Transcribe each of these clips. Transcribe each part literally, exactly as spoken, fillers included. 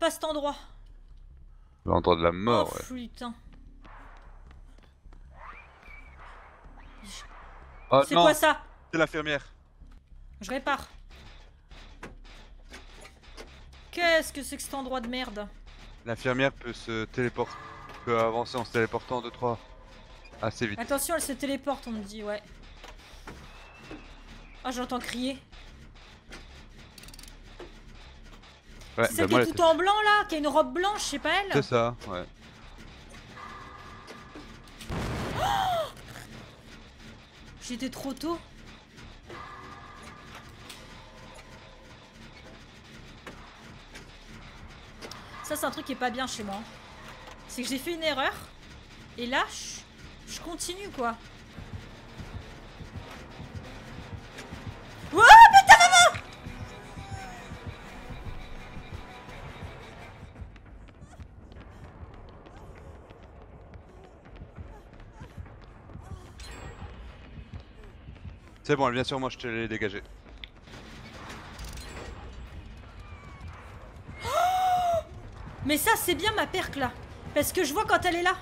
pas cet endroit. L'endroit de la mort, oh, ouais. Putain. Oh, c'est quoi ça? C'est l'infirmière. Je répare. Qu'est-ce que c'est que cet endroit de merde? L'infirmière peut se téléporter, peut avancer en se téléportant deux trois assez vite. Attention, elle se téléporte, on me dit, ouais. Ah, oh, j'entends crier. Ouais, c'est celle bah qui est tout en blanc là, qui a une robe blanche, c'est pas elle? C'est ça, ouais. Oh, j'étais trop tôt. Ça c'est un truc qui est pas bien chez moi. C'est que j'ai fait une erreur. Et là, je, je continue quoi. Wouah, putain maman! C'est bon, elle vient sur moi, je te l'ai dégagé. Mais ça c'est bien ma perque là, parce que je vois quand elle est là.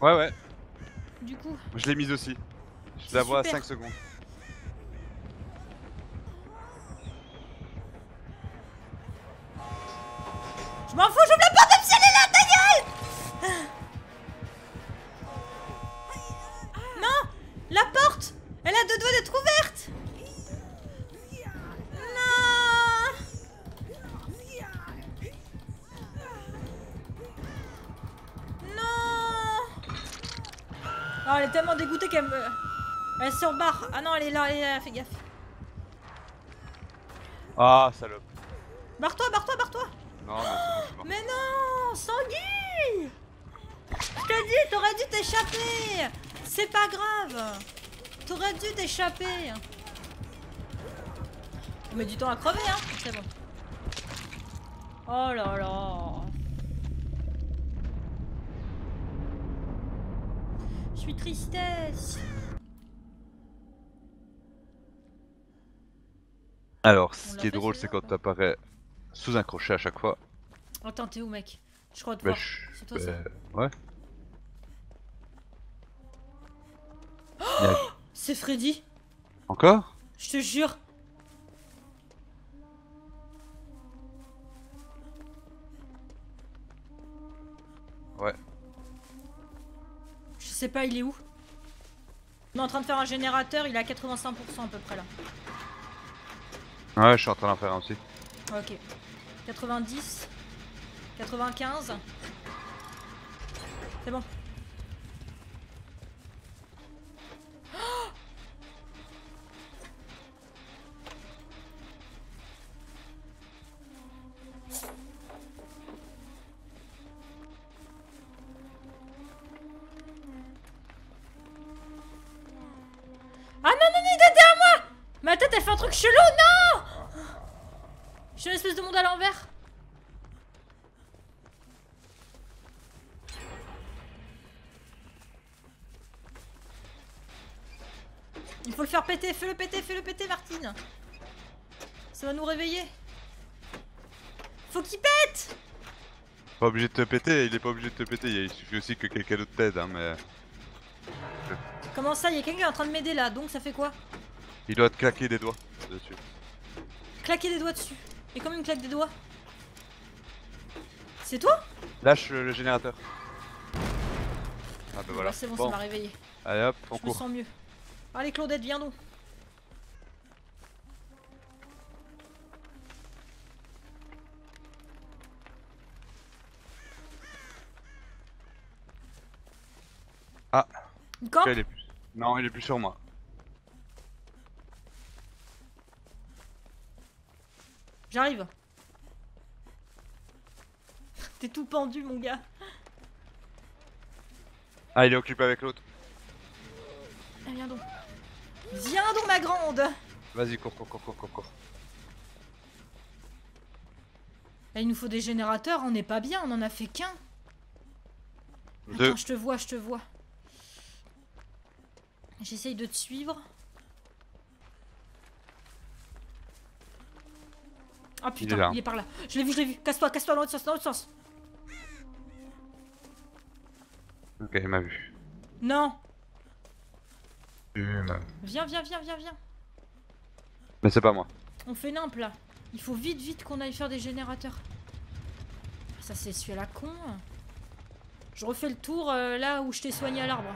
Ouais ouais. Du coup. Je l'ai mise aussi. Je la vois à cinq secondes. Je m'en fous, j'ouvre la porte même si elle est là, ta gueule! Non! La porte! Elle a deux doigts d'être ouverte! Oh, elle est tellement dégoûtée qu'elle me... Elle se rebarre. Ah non, elle est là, elle est là, fais gaffe. Ah, salope. Barre-toi, barre-toi, barre-toi. Non, non, c'est bon, je suis mort. Mais non, Sanguille. Je t'ai dit, t'aurais dû t'échapper. C'est pas grave. T'aurais dû t'échapper. On met du temps à crever, hein. C'est bon. Oh là là. Je suis tristesse. Alors, ce qui est drôle, c'est quand t'apparais sous un crochet à chaque fois. Attends, t'es où, mec? Je crois te voir. C'est toi ça? Ouais. C'est Freddy. Encore? Je te jure. Ouais. Je sais pas, il est où? On est en train de faire un générateur, il est à quatre-vingt-cinq pour cent à peu près là. Ouais, je suis en train d'en faire un aussi. Ok. quatre-vingt-dix, quatre-vingt-quinze. C'est bon. Oh, ma tête elle fait un truc chelou, non! Je suis une espèce de monde à l'envers. Il faut le faire péter, fais-le péter, fais-le péter, Martine. Ça va nous réveiller. Faut qu'il pète! Pas obligé de te péter, il est pas obligé de te péter, il suffit aussi que quelqu'un d'autre t'aide, hein, mais... Comment ça, il y a quelqu'un qui est en train de m'aider là, donc ça fait quoi? Il doit te claquer des doigts dessus. Claquer des doigts dessus. Et comme il me claque des doigts. C'est toi? Lâche le, le générateur. Ah bah voilà. Ah, c'est bon, bon, ça m'a réveillé. Allez hop, on court. Je me sens mieux. Allez Claudette, viens donc. Ah. Encore? Okay, il est plus... Non, il est plus sur moi. J'arrive. T'es tout pendu mon gars. Ah, il est occupé avec l'autre. Ah, viens donc. Viens donc ma grande. Vas-y, cours, cours, cours, cours, cours, cours. Là, il nous faut des générateurs, on n'est pas bien, on en a fait qu'un. Attends, je te vois, je te vois. J'essaye de te suivre. Ah putain, il est, il est par là. Je l'ai vu, je l'ai vu. Casse-toi, casse-toi dans l'autre sens, dans l'autre sens. Ok, il m'a vu. Non. Une. Viens, viens, viens, viens, viens. Mais c'est pas moi. On fait nimp là. Il faut vite, vite qu'on aille faire des générateurs. Ça c'est celui à la con. Je refais le tour euh, là où je t'ai soigné à l'arbre.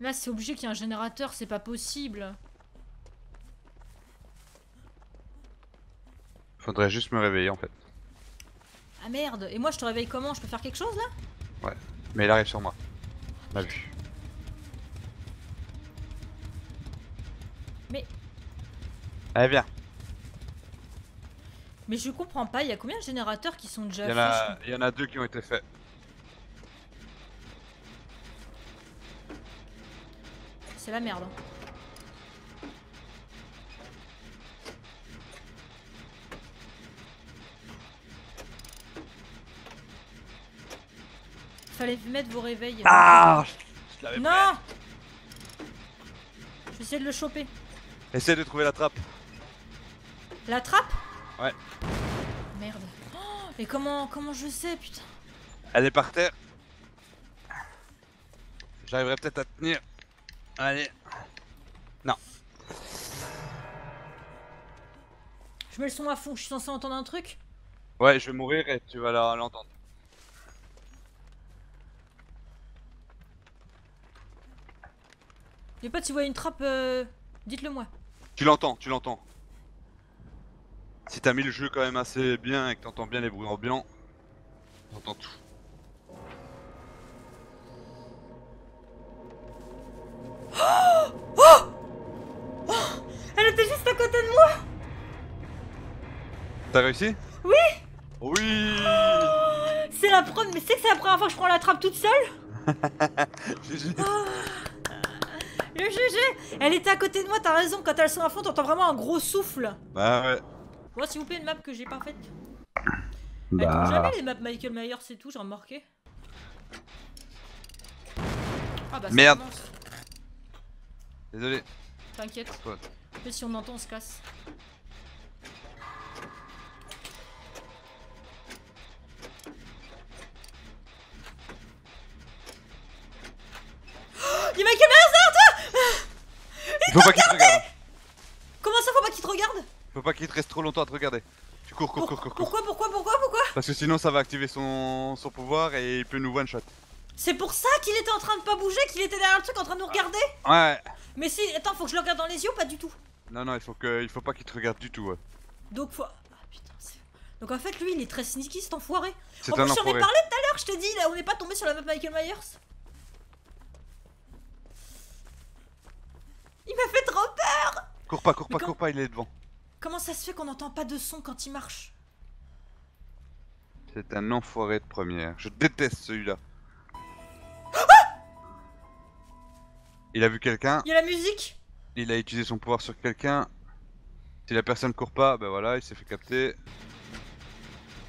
Là c'est obligé qu'il y ait un générateur, c'est pas possible. Faudrait juste me réveiller en fait. Ah merde, et moi je te réveille comment? Je peux faire quelque chose là? Ouais, mais il arrive sur moi. On a vu. Mais... Allez viens. Mais je comprends pas, il y a combien de générateurs qui sont déjà faits? Il y en a deux qui ont été faits. C'est la merde. Fallait mettre vos réveils. Ah, je l'avais. Non. Je vais essayer de le choper. Essaye de trouver la trappe. La trappe? Ouais. Merde. Oh, mais comment comment je sais putain? Elle est par terre. J'arriverai peut-être à tenir. Allez. Non. Je mets le son à fond, je suis censé entendre un truc? Ouais, je vais mourir et tu vas l'entendre. Les potes, si vous voyez une trappe, euh, dites-le moi. Tu l'entends, tu l'entends. Si t'as mis le jeu quand même assez bien et que t'entends bien les bruits ambiants, t'entends tout. Oh, oh, oh, elle était juste à côté de moi. T'as réussi? Oui. Oui. Oh, c'est la première, mais c'est que c'est la première fois que je prends la trappe toute seule. G G. Oh, le G G. Elle était à côté de moi, t'as raison, quand elles sont à fond, t'entends vraiment un gros souffle. Bah ouais. Bon, s'il vous plaît, une map que j'ai pas faite. Bah... Attends, jamais les maps Michael Myers, c'est tout, j'ai remarqué. Ah bah, merde. Commence. Désolé. T'inquiète. Mais si on entend, on se casse. Oh, il y a Michael Myers derrière toi. Il faut pas qu'il te regarde. Comment ça, faut pas qu'il te regarde? Faut pas qu'il te reste trop longtemps à te regarder. Tu cours, cours, cours, cours. Pourquoi, pourquoi, pourquoi, pourquoi? Parce que sinon ça va activer son, son pouvoir et il peut nous one shot. C'est pour ça qu'il était en train de pas bouger, qu'il était derrière le truc en train de nous regarder? Ouais. Mais si, attends, faut que je le regarde dans les yeux ou pas du tout? Non, non, il faut que, il faut pas qu'il te regarde du tout. Ouais. Donc faut... Ah putain, c'est... Donc en fait lui il est très sneaky cet enfoiré. C'est un enfoiré. En plus j'en ai parlé tout à l'heure, je t'ai dit, là on n'est pas tombé sur la map Michael Myers. Il m'a fait trop peur. Cours pas, cours pas, cours pas, il est devant. Comment ça se fait qu'on n'entend pas de son quand il marche? C'est un enfoiré de première. Je déteste celui-là. Ah, il a vu quelqu'un. Il y a la musique. Il a utilisé son pouvoir sur quelqu'un. Si la personne court pas, ben voilà, il s'est fait capter.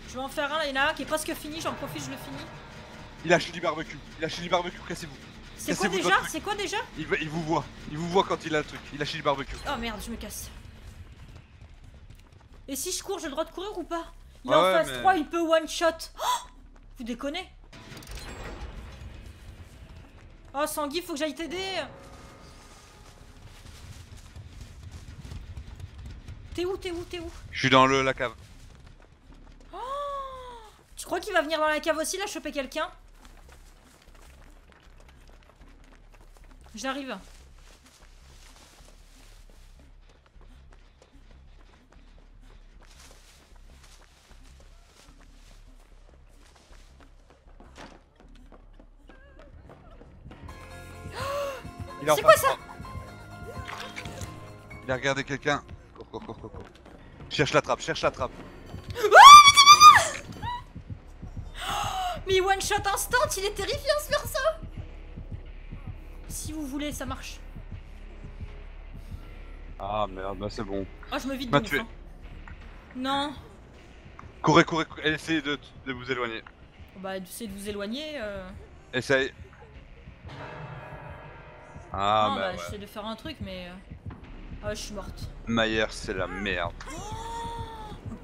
Je vais en faire un, là, il y en a un qui est presque fini, j'en profite, je le finis. Il a chili barbecue, il a chili barbecue, cassez-vous. C'est quoi déjà? C'est quoi déjà? Il, il vous voit, il vous voit quand il a le truc, il a chili barbecue. Oh merde, je me casse. Et si je cours, j'ai le droit de courir ou pas? Il est en phase trois, il peut one shot. Oh, vous déconnez? Oh Sanguy, faut que j'aille t'aider. T'es où? T'es où? T'es où? Je suis dans le, la cave. Oh, tu crois qu'il va venir dans la cave aussi là, choper quelqu'un? J'arrive. C'est quoi ça? Il a regardé quelqu'un. Cours, cours, cours, cours, cours. Cherche la trappe, cherche la trappe. Ah, mais one shot instant, il est terrifiant ce perso. Si vous voulez, ça marche. Ah merde, bah c'est bon. Ah, je me vide de ouf, hein. Non. Courez, courez, courez. Essayez de, de vous éloigner. Bah, essayez de vous éloigner. Euh... Essayez. Ah, non, bah, bah ouais. J'essaie de faire un truc mais... Oh, je suis morte. Myers, c'est la merde.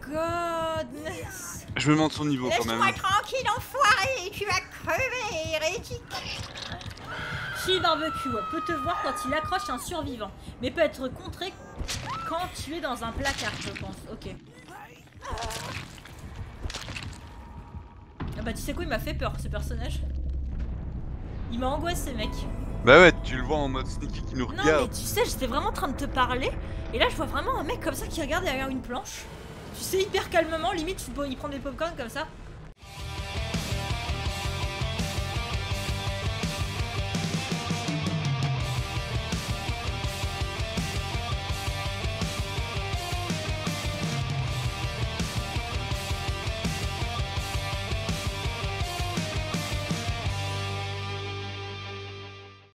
Godness. Je me monte son niveau quand même. Laisse-moi tranquille, enfoiré, tu vas crever, hérétique. Chi Barbecue peut te voir quand il accroche un survivant, mais peut être contré quand tu es dans un placard, je pense. Ok. Ah bah, tu sais quoi, il m'a fait peur ce personnage. Il m'a angoissé, mec. Bah ouais, tu le vois en mode sneaky qui nous regarde. Non mais tu sais, j'étais vraiment en train de te parler, et là je vois vraiment un mec comme ça qui regarde derrière une planche. Tu sais, hyper calmement, limite il prend des popcorn comme ça.